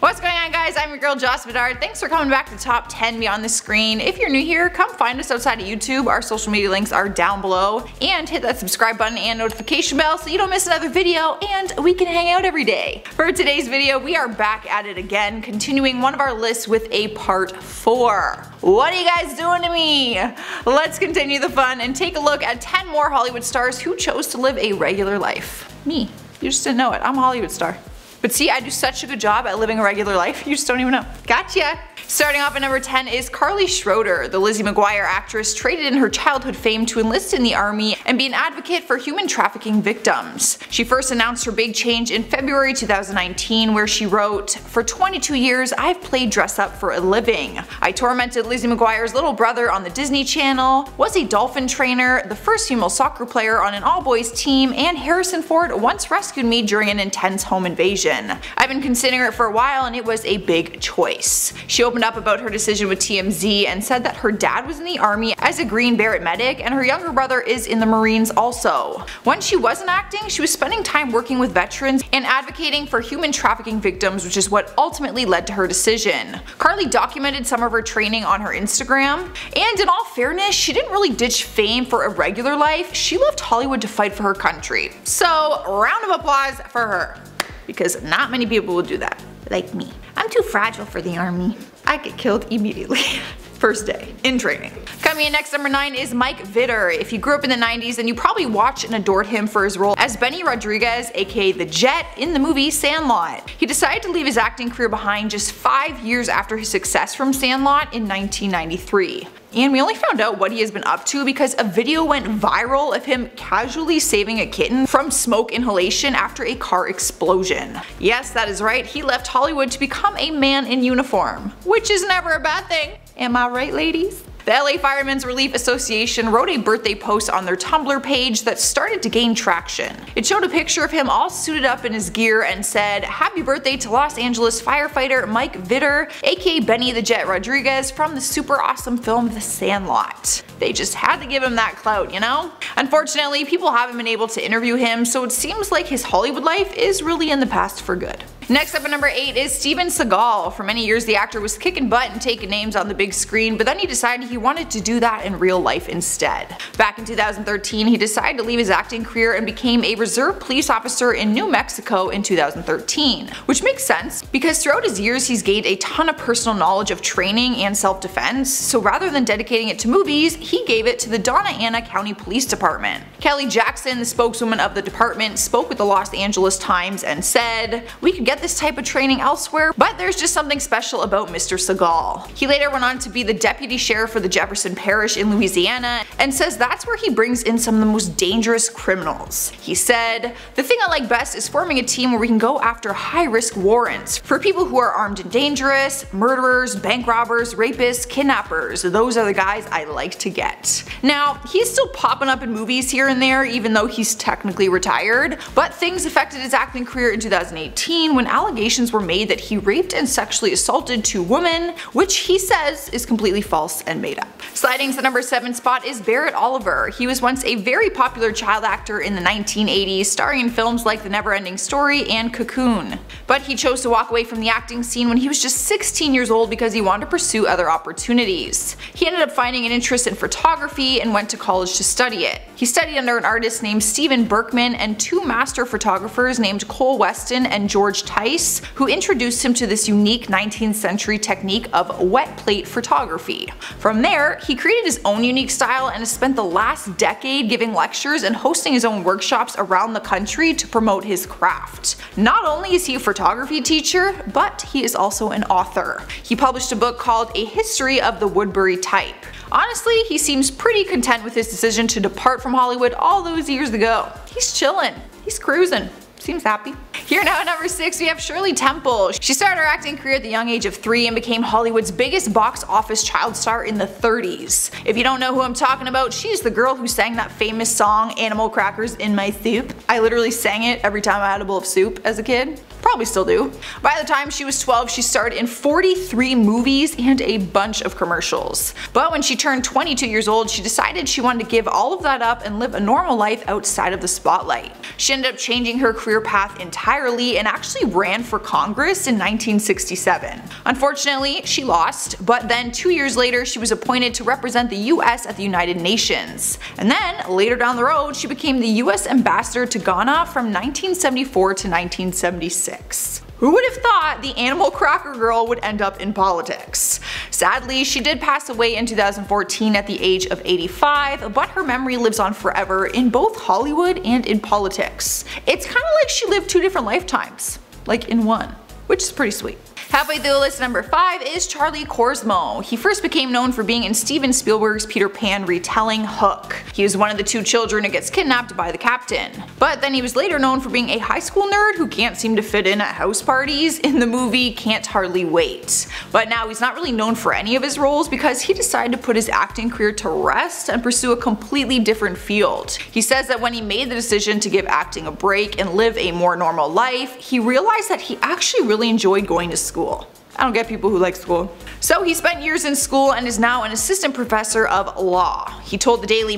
What's going on, guys? I'm your girl Joss Vedard. Thanks for coming back to Top 10 Beyond the Screen. If you're new here, come find us outside of YouTube. Our social media links are down below. And hit that subscribe button and notification bell so you don't miss another video and we can hang out every day. For today's video, we are back at it again, continuing one of our lists with a part 4. What are you guys doing to me? Let's continue the fun and take a look at 10 more Hollywood stars who chose to live a regular life. Me. You just didn't know it. I'm a Hollywood star. But see, I do such a good job at living a regular life, you just don't even know. Gotcha! Starting off at number 10 is Carly Schroeder. The Lizzie McGuire actress traded in her childhood fame to enlist in the army and be an advocate for human trafficking victims. She first announced her big change in February 2019, where she wrote, "For 22 years, I've played dress up for a living. I tormented Lizzie McGuire's little brother on the Disney Channel, was a dolphin trainer, the first female soccer player on an all-boys team, and Harrison Ford once rescued me during an intense home invasion. I've been considering it for a while and it was a big choice." She opened up about her decision with TMZ and said that her dad was in the army as a Green Beret medic and her younger brother is in the Marines also. When she wasn't acting, she was spending time working with veterans and advocating for human trafficking victims, which is what ultimately led to her decision. Carly documented some of her training on her Instagram, and in all fairness, she didn't really ditch fame for a regular life. She left Hollywood to fight for her country. So round of applause for her, because not many people will do that, like me. I'm too fragile for the army. I get killed immediately. First day in training. Coming in next, number 9 is Mike Vitter. If you grew up in the 90s, then you probably watched and adored him for his role as Benny Rodriguez, aka The Jet, in the movie Sandlot. He decided to leave his acting career behind just 5 years after his success from Sandlot in 1993. And we only found out what he has been up to because a video went viral of him casually saving a kitten from smoke inhalation after a car explosion. Yes, that is right, he left Hollywood to become a man in uniform, which is never a bad thing. Am I right, ladies? The LA Firemen's Relief Association wrote a birthday post on their Tumblr page that started to gain traction. It showed a picture of him all suited up in his gear and said, "Happy birthday to Los Angeles firefighter Mike Vitter, aka Benny the Jet Rodriguez from the super awesome film The Sandlot." They just had to give him that clout, you know? Unfortunately, people haven't been able to interview him, so it seems like his Hollywood life is really in the past for good. Next up at number 8 is Steven Seagal. For many years, the actor was kicking butt and taking names on the big screen, but then he decided he wanted to do that in real life instead. Back in 2013, he decided to leave his acting career and became a reserve police officer in New Mexico in 2013, which makes sense because throughout his years, he's gained a ton of personal knowledge of training and self-defense, so rather than dedicating it to movies, he gave it to the Donna Anna County Police Department. Kelly Jackson, the spokeswoman of the department, spoke with the Los Angeles Times and said, "We could get this type of training elsewhere, but there's just something special about Mr. Seagal." He later went on to be the deputy sheriff for the Jefferson Parish in Louisiana and says that's where he brings in some of the most dangerous criminals. He said, "The thing I like best is forming a team where we can go after high-risk warrants for people who are armed and dangerous, murderers, bank robbers, rapists, kidnappers. Those are the guys I like to get." Now, he's still popping up in movies here and there even though he's technically retired, but things affected his acting career in 2018 when allegations were made that he raped and sexually assaulted 2 women, which he says is completely false and made up. Sliding to the number 7 spot is Barrett Oliver. He was once a very popular child actor in the 1980s, starring in films like The Neverending Story and Cocoon. But he chose to walk away from the acting scene when he was just 16 years old because he wanted to pursue other opportunities. He ended up finding an interest in photography and went to college to study it. He studied under an artist named Stephen Berkman and 2 master photographers named Cole Weston and George Tice, who introduced him to this unique 19th century technique of wet plate photography. From there, he created his own unique style and has spent the last decade giving lectures and hosting his own workshops around the country to promote his craft. Not only is he a photography teacher, but he is also an author. He published a book called A History of the Woodbury Type. Honestly, he seems pretty content with his decision to depart from Hollywood all those years ago. He's chillin', he's cruising, seems happy. Here now at number 6 we have Shirley Temple. She started her acting career at the young age of 3 and became Hollywood's biggest box office child star in the 30s. If you don't know who I'm talking about, she's the girl who sang that famous song, Animal Crackers in My Soup. I literally sang it every time I had a bowl of soup as a kid. probably still do. By the time she was 12, she starred in 43 movies and a bunch of commercials. But when she turned 22 years old, she decided she wanted to give all of that up and live a normal life outside of the spotlight. She ended up changing her career path entirely and actually ran for Congress in 1967. Unfortunately, she lost, but then 2 years later, she was appointed to represent the US at the United Nations. And then, later down the road, she became the US ambassador to Ghana from 1974 to 1976. Who would have thought the Animal Cracker Girl would end up in politics? Sadly, she did pass away in 2014 at the age of 85, but her memory lives on forever in both Hollywood and in politics. It's kind of like she lived two different lifetimes, like in one, which is pretty sweet. Halfway through the list, number 5 is Charlie Korsmo. He first became known for being in Steven Spielberg's Peter Pan retelling Hook. He was one of the two children who gets kidnapped by the captain. But then he was later known for being a high school nerd who can't seem to fit in at house parties in the movie Can't Hardly Wait. But now he's not really known for any of his roles because he decided to put his acting career to rest and pursue a completely different field. He says that when he made the decision to give acting a break and live a more normal life, he realized that he actually really enjoyed going to school. I don't get people who like school. So he spent years in school and is now an assistant professor of law. He told the Daily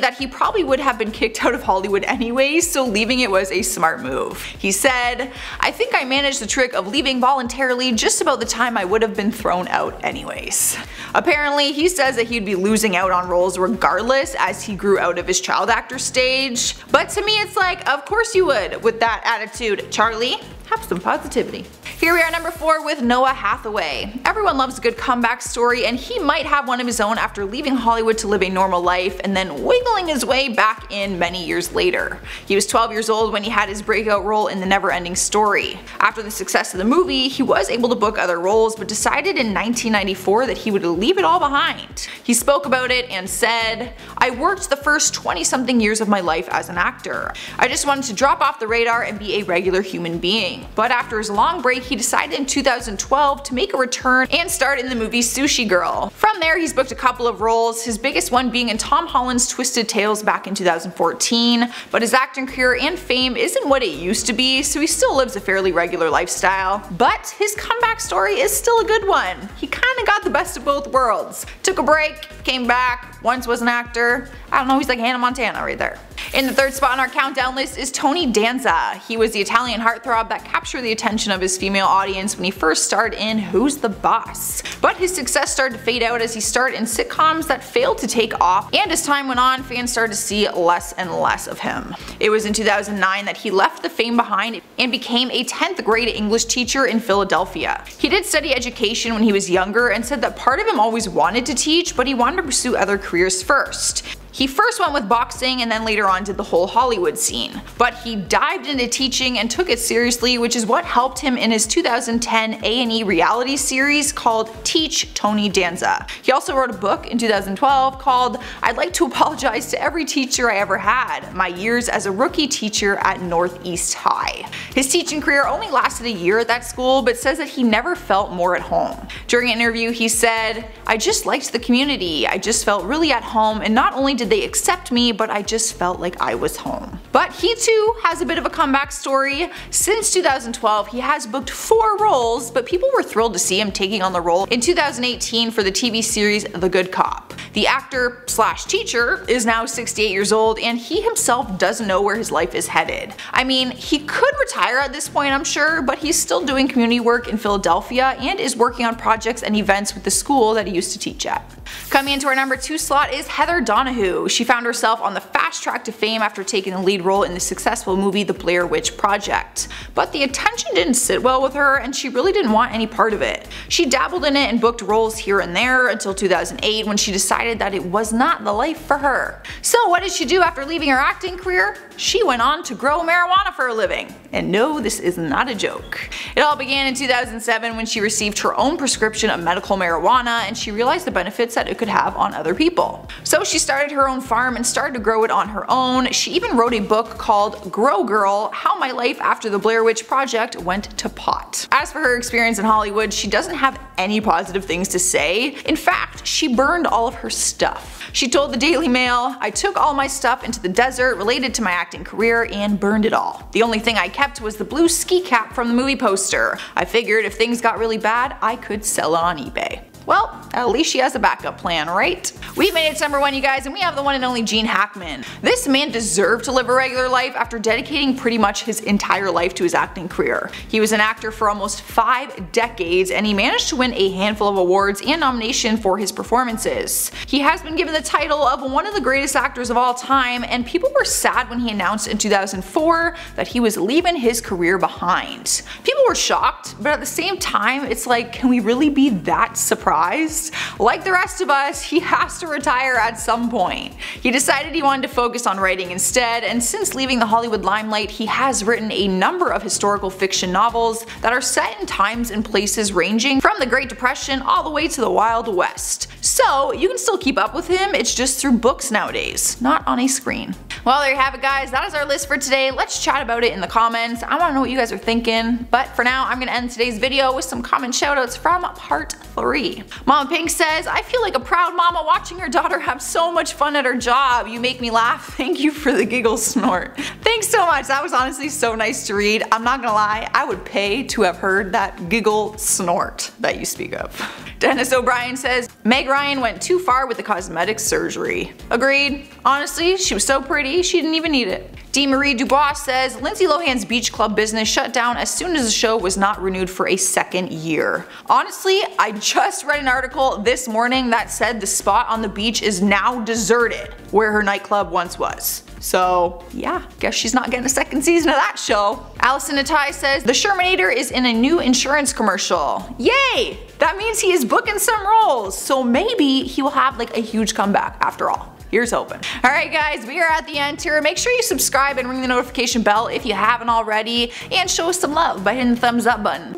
that he probably would have been kicked out of Hollywood anyways, so leaving it was a smart move. He said, "I think I managed the trick of leaving voluntarily just about the time I would have been thrown out anyways." Apparently, he says that he'd be losing out on roles regardless as he grew out of his child actor stage. But to me it's like, of course you would. With that attitude, Charlie, have some positivity. Here we are, number 4, with Noah Hathaway. Everyone loves a good comeback story, and he might have one of his own after leaving Hollywood to live a normal life and then wiggling his way back in many years later. He was 12 years old when he had his breakout role in The Neverending Story. After the success of the movie, he was able to book other roles but decided in 1994 that he would leave it all behind. He spoke about it and said, "I worked the first 20-something years of my life as an actor. I just wanted to drop off the radar and be a regular human being." But after his long break, he decided in 2012 to make a return and start in the movie Sushi Girl. From there, he's booked a couple of roles, his biggest one being in Tom Holland's Twisted Tales back in 2014, but his acting career and fame isn't what it used to be, so he still lives a fairly regular lifestyle. But his comeback story is still a good one. He kinda got the best of both worlds. Took a break, came back, once was an actor. I don't know, he's like Hannah Montana right there. In the third spot on our countdown list is Tony Danza. He was the Italian heartthrob that captured the attention of his female audience when he first starred in Who's the Boss? But his success started to fade out as he starred in sitcoms that failed to take off, and as time went on, fans started to see less and less of him. It was in 2009 that he left the fame behind and became a 10th grade English teacher in Philadelphia. He did study education when he was younger and said that part of him always wanted to teach, but he wanted to pursue other careers first. He first went with boxing and then later on did the whole Hollywood scene. But he dived into teaching and took it seriously, which is what helped him in his 2010 A&E reality series called Teach Tony Danza. He also wrote a book in 2012 called I'd Like to Apologize to Every Teacher I Ever Had, My Years as a Rookie Teacher at Northeast High. His teaching career only lasted a year at that school, but says that he never felt more at home. During an interview he said, "I just liked the community, I just felt really at home, and not only did they accept me, but I just felt like I was home." But he too has a bit of a comeback story. Since 2012 he has booked 4 roles, but people were thrilled to see him taking on the role in 2018 for the TV series The Good Cop. The actor slash teacher is now 68 years old and he himself doesn't know where his life is headed. I mean, he could retire at this point I'm sure, but he's still doing community work in Philadelphia and is working on projects and events with the school that he used to teach at. Coming into our number 2 slot is Heather Donahue. She found herself on the fast track to fame after taking the lead role in the successful movie The Blair Witch Project. But the attention didn't sit well with her and she really didn't want any part of it. She dabbled in it and booked roles here and there until 2008 when she decided that it was not the life for her. So what did she do after leaving her acting career? She went on to grow marijuana for a living. And no, this is not a joke. It all began in 2007 when she received her own prescription of medical marijuana and she realized the benefits that it could have on other people. So she started her own farm and started to grow it on on her own. She even wrote a book called Grow Girl: How My Life After the Blair Witch Project Went to Pot. As for her experience in Hollywood, she doesn't have any positive things to say. In fact, she burned all of her stuff. She told the Daily Mail, "I took all my stuff into the desert related to my acting career and burned it all. The only thing I kept was the blue ski cap from the movie poster. I figured if things got really bad, I could sell it on eBay." Well, at least she has a backup plan, right? We've made it to number 1, you guys, and we have the one and only Gene Hackman. This man deserved to live a regular life after dedicating pretty much his entire life to his acting career. He was an actor for almost 5 decades, and he managed to win a handful of awards and nominations for his performances. He has been given the title of one of the greatest actors of all time, and people were sad when he announced in 2004 that he was leaving his career behind. People were shocked, but at the same time, it's like, can we really be that surprised? Like the rest of us, he has to retire at some point. He decided he wanted to focus on writing instead, and since leaving the Hollywood limelight, he has written a number of historical fiction novels that are set in times and places ranging from the Great Depression all the way to the Wild West. So you can still keep up with him, it's just through books nowadays, not on a screen. Well, there you have it, guys. That is our list for today. Let's chat about it in the comments. I want to know what you guys are thinking, but for now, I'm going to end today's video with some comment shoutouts from part 3. Mama Pink says, "I feel like a proud mama watching her daughter have so much fun at her job. You make me laugh. Thank you for the giggle snort." Thanks so much. That was honestly so nice to read. I'm not gonna lie, I would pay to have heard that giggle snort that you speak of. Dennis O'Brien says, "Meg Ryan went too far with the cosmetic surgery." Agreed. Honestly, she was so pretty, she didn't even need it. D. Marie Dubois says, "Lindsay Lohan's beach club business shut down as soon as the show was not renewed for a second year." Honestly, I just read an article this morning that said the spot on the beach is now deserted where her nightclub once was. So yeah, guess she's not getting a second season of that show. Allison Natai says, "The Shermanator is in a new insurance commercial." Yay! That means he is booking some roles, so maybe he will have like a huge comeback after all. Here's hoping. Alright guys, we are at the end here. Make sure you subscribe and ring the notification bell if you haven't already, and show us some love by hitting the thumbs up button.